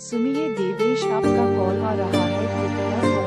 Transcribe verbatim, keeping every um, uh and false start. सुनिए देवेश आपका कॉल आ रहा है, कृपया।